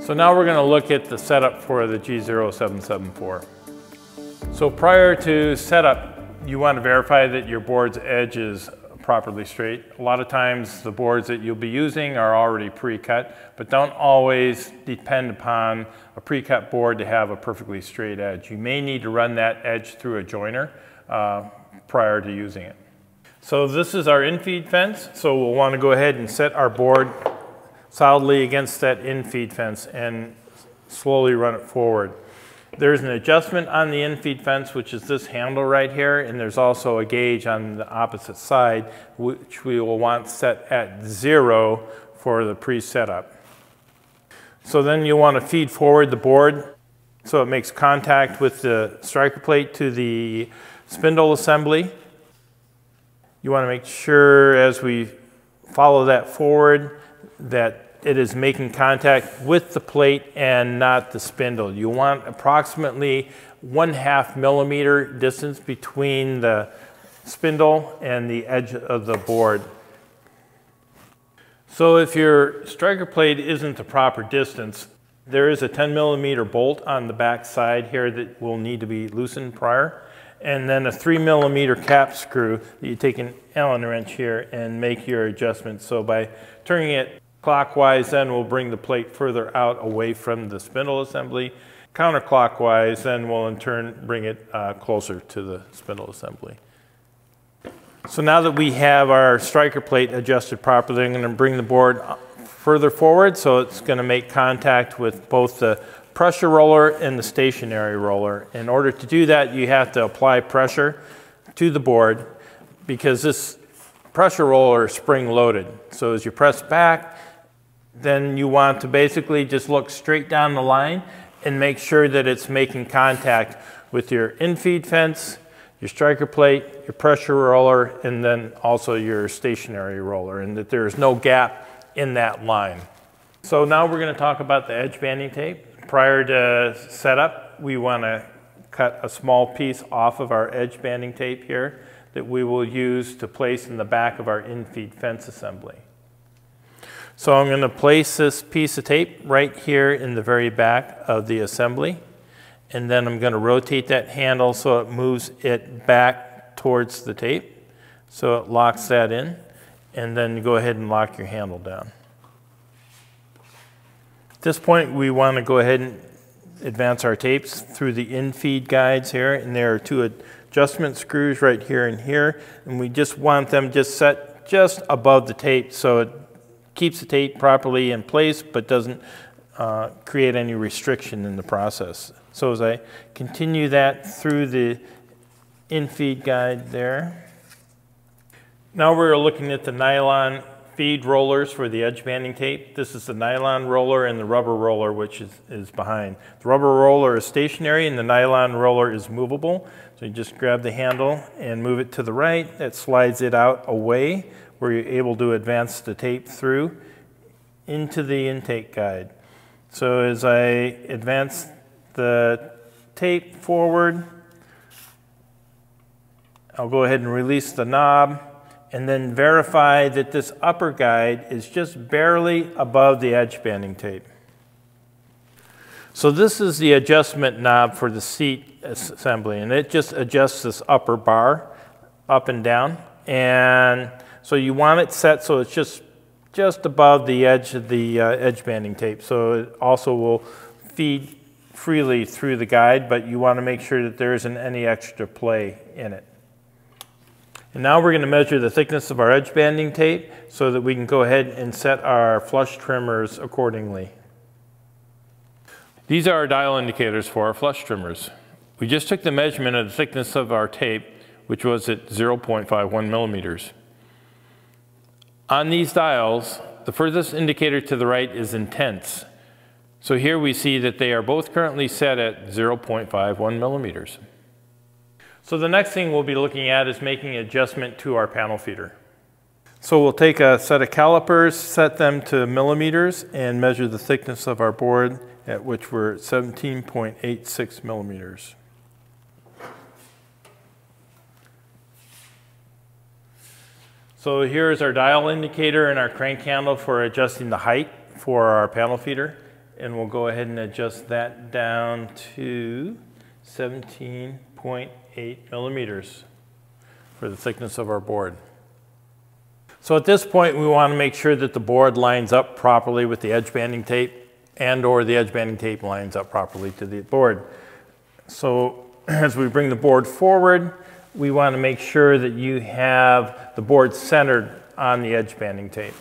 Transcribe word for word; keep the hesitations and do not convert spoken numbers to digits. So now we're going to look at the setup for the G zero seven seven four. So prior to setup, you want to verify that your board's edge is properly straight. A lot of times the boards that you'll be using are already pre-cut, but don't always depend upon a pre-cut board to have a perfectly straight edge. You may need to run that edge through a joiner uh, prior to using it. So this is our in-feed fence, so we'll want to go ahead and set our board solidly against that in-feed fence and slowly run it forward. There's an adjustment on the in-feed fence, which is this handle right here, and there's also a gauge on the opposite side, which we will want set at zero for the pre-setup. So then you want to feed forward the board so it makes contact with the striker plate to the spindle assembly. You want to make sure as we follow that forward that it is making contact with the plate and not the spindle. You want approximately one half millimeter distance between the spindle and the edge of the board. So if your striker plate isn't the proper distance, there is a ten millimeter bolt on the back side here that will need to be loosened prior, and then a three millimeter cap screw that you take an Allen wrench here and make your adjustment. So by turning it clockwise, then we'll bring the plate further out away from the spindle assembly. Counterclockwise, then we'll in turn bring it uh, closer to the spindle assembly. So now that we have our striker plate adjusted properly, I'm going to bring the board further forward so it's going to make contact with both the pressure roller and the stationary roller. In order to do that, you have to apply pressure to the board because this pressure roller is spring loaded. So as you press back, then you want to basically just look straight down the line and make sure that it's making contact with your in-feed fence, your striker plate, your pressure roller, and then also your stationary roller, and that there is no gap in that line. So now we're going to talk about the edge banding tape. Prior to setup, we want to cut a small piece off of our edge banding tape here that we will use to place in the back of our in-feed fence assembly. So I'm going to place this piece of tape right here in the very back of the assembly, and then I'm going to rotate that handle so it moves it back towards the tape, so it locks that in, and then go ahead and lock your handle down. At this point, we want to go ahead and advance our tapes through the in-feed guides here, and there are two adjustment screws right here and here, and we just want them just set just above the tape so it keeps the tape properly in place but doesn't uh, create any restriction in the process. So as I continue that through the in-feed guide there. Now we're looking at the nylon feed rollers for the edge banding tape. This is the nylon roller and the rubber roller, which is, is behind. The rubber roller is stationary and the nylon roller is movable. So you just grab the handle and move it to the right. That slides it out away where you're able to advance the tape through into the intake guide. So as I advance the tape forward, I'll go ahead and release the knob, and then verify that this upper guide is just barely above the edge banding tape. So this is the adjustment knob for the seat assembly, and it just adjusts this upper bar up and down. And so you want it set so it's just, just above the edge of the uh, edge banding tape. So it also will feed freely through the guide, but you want to make sure that there isn't any extra play in it. And now we're going to measure the thickness of our edge banding tape so that we can go ahead and set our flush trimmers accordingly. These are our dial indicators for our flush trimmers. We just took the measurement of the thickness of our tape, which was at zero point five one millimeters. On these dials, the furthest indicator to the right is intense. So here we see that they are both currently set at zero point five one millimeters. So the next thing we'll be looking at is making an adjustment to our panel feeder. So we'll take a set of calipers, set them to millimeters, and measure the thickness of our board, at which we're at seventeen point eight six millimeters. So here is our dial indicator and our crank handle for adjusting the height for our paddle feeder. And we'll go ahead and adjust that down to seventeen point eight millimeters for the thickness of our board. So at this point, we want to make sure that the board lines up properly with the edge banding tape, and or the edge banding tape lines up properly to the board. So as we bring the board forward, we want to make sure that you have the board centered on the edge banding tape.